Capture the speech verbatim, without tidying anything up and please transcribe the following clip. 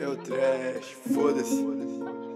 É o trash, foda-se.